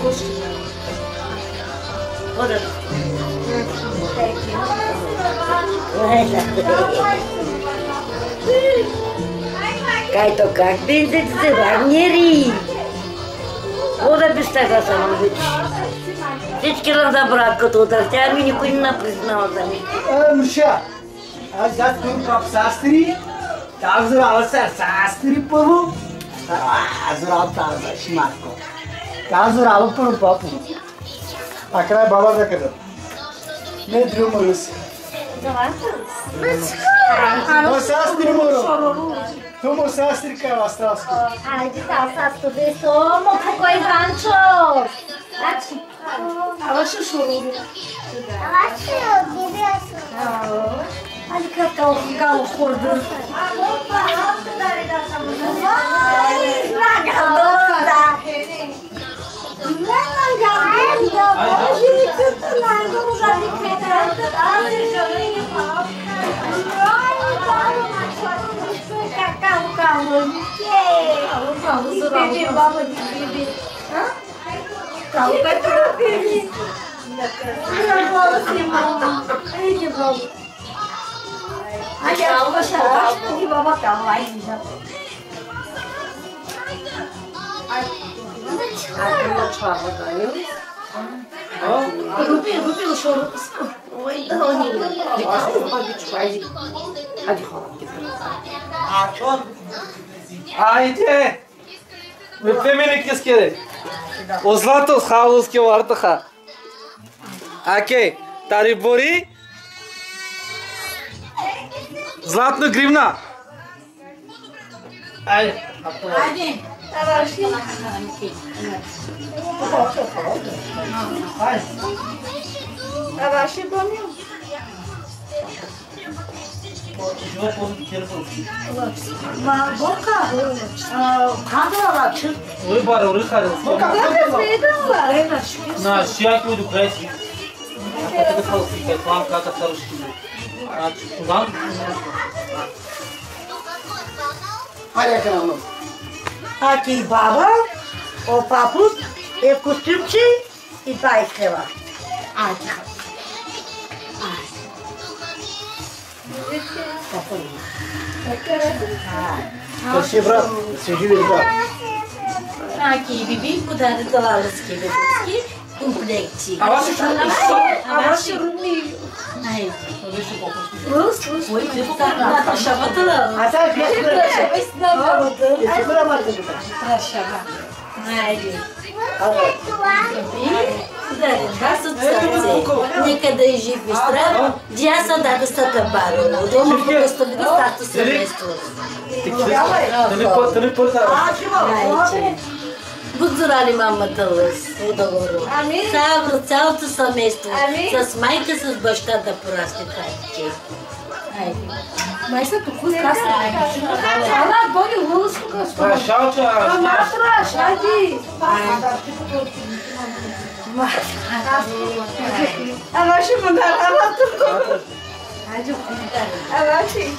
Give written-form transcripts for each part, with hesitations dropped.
кошки. Вот это. Kayto kalk benzetisi var. Neri? O da bir staka sana güç. Hiçki razı bırakıp odası. Ya beni kuyuna priznava zaman. Muşa. Azat tüm kap sastri. Tavzır alsa sastri pavu. Tavzır al tavza şimarko. Tavzır alıp bunu papu. Akray baba da kadar. Ne durumuruz? Durumuruz. O sastri moro. Tu mu sastrikava strasku. Ajde da sastu besomo kako je Vančo. Znači. Ava što šururu. Ava što gdje su. Ali kako kao hordur. Opa, ako da reda sam. Oj, draga dosta. Nemam ga vendo. Boži mi kutu najgoru da bi kretan. Ali želim je pa. Broj, broj, mačo. Cacau, calor, que é? Bebê, baba de bebê. Calma, vai para o bebê. Olha a bola, Simão. Ai, que bola. Ai, a bola está baixa de baba, calma. Ai, já. Ai, não chava, ganhou. Rupinho, chorou. Oi, Dani. De casa, o pai de pai. Ai, de rola. Айде! Бепе мене кискере. Озлатос халуски вартаха. Окей, тари бори. Златна гривна. Айде. Айде. Таваши. Таваши бомил. Boka, kadrola çık. Oy bari orayı karıştır. Boka, ben de beydanlar. Na, şiak mıydı kreşi? Katıda kalırsın, falan kata karıştı. Şudan. Hadi canım. Aki baba, o papuz, ev kostümçi, ipay seva. Aki. Спасибо, брат. Спасибо, брат. Аки, биби, куда ты дала русские бибиски? Комплекти. А ваши румли? А ваши румли? Ай. Рус. Ой, ты подарок. Наташа, вот это. А так, я тебе дам. А куда Марта же? Наташа, да. Айди. Nekada je živiš zdravo, dja sam da dostata baru, u domu postoji dostatu sredstvo. Budzurali mamata lës, u dogovoru. Цялото семейство, с майка, с баща да порасте кайче. Mas é tudo casado. Ela boi russo com as coisas. A matra já de. Ela chegou na ela tudo. Ela sim.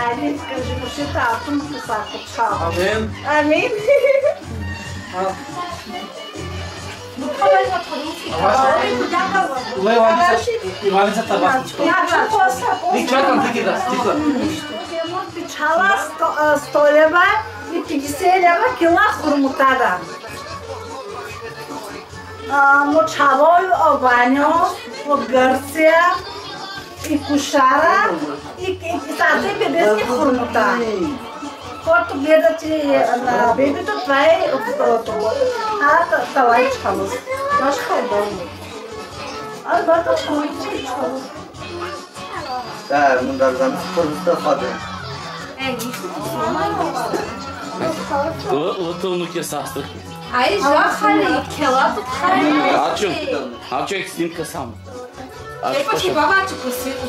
Aí diz que você está tudo no saco de sal. Amém. Amém. Леваница табачка. Ни чакам тики да стикла. Пичала 100 лева и 50 лева кила хурмутада. Мочавой обаньо от Гърция и кушара и тази бебески хурмута. Който гледа, че на бебето това е обсталото. А това е чхалост. Това ще е болно. А това е чхалост. Да, му дързам първата хода. Лътълно ке састър. Ай, жахали, келато пхали. Ачо, ачо е снимка само. Епа ти бабачо посвето.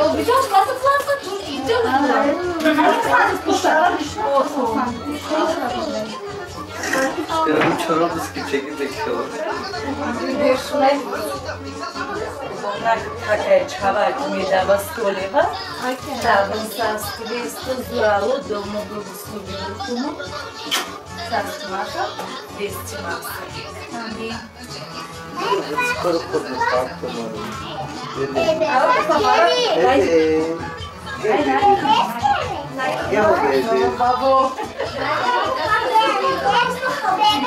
Eu vi as casas plantas tudo e deu nada. As casas puxaram de esforço. Yarın çorabız gibi çekirdek çalar. Görüşmeler. Onlar takaya çıkarlar, midye bastı oluyor. Tabın sastı, listu, zuralı, dolma dolusu bir durumu. Sastı maşa, listu maşa. Tabii. Karıp kurmuş, karıp kurmuş. Ağabey baba. Ağabey. Gel bebe. Baba. Ela diz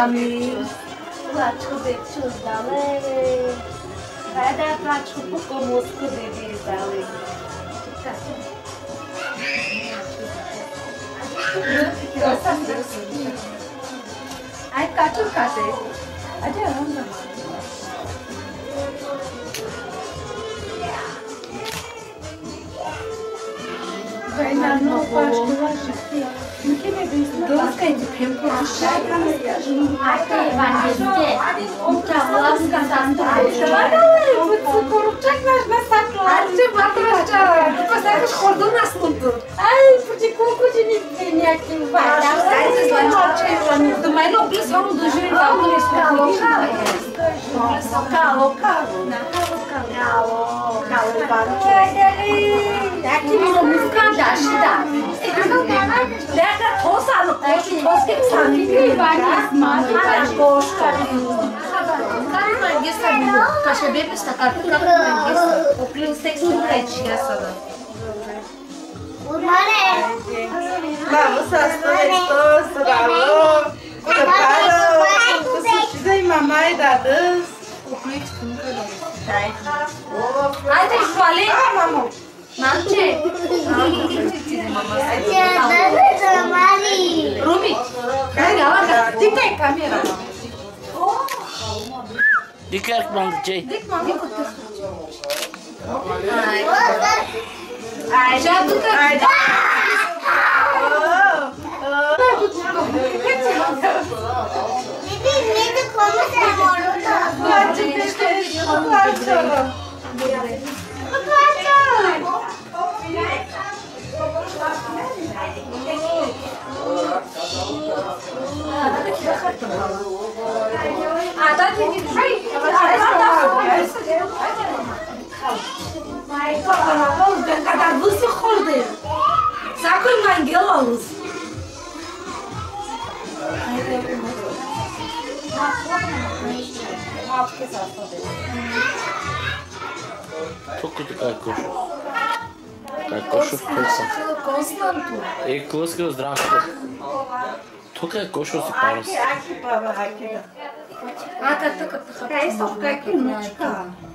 Amin. Plačku dečku zdaleli. Vedá plačku po komůzku dědí zdaleli. Aj kaču kače. Aje hamba. Vejna no plačku laží. Доскайте прям прошай, а ты ваньте, у тебя ласка танцует. Ваньте, вот сукорчак наш на саклар, че батрашча, ты посадишь хорду на слуду. Ай, почему кучи не яким ваньте? Сайте слончачей ваньте, думай, но без вам дожили там не спокойно. Кало, кало, на кало, кало, кало, ваньте. Так тебе музыка дашь, да? Você sabe que várias marcas gostam de mangueça do cachê bem destacado porque mangueça o cliente tem sucesso essa não você está gostoso galão preparado você precisa de mamãe da dança o cliente nunca dá aí tem falei mamãe Rumi, dikkat kamera. Dikkat mangici. Ay, jadu tak. Dedi, neydi konuşan orada? Kaçtı. Çok kötü kalkıyor. Кошов Константу. Е клоска здравствуй. Тук е кошов си парус. А като както хапа. Кайсов какиночка.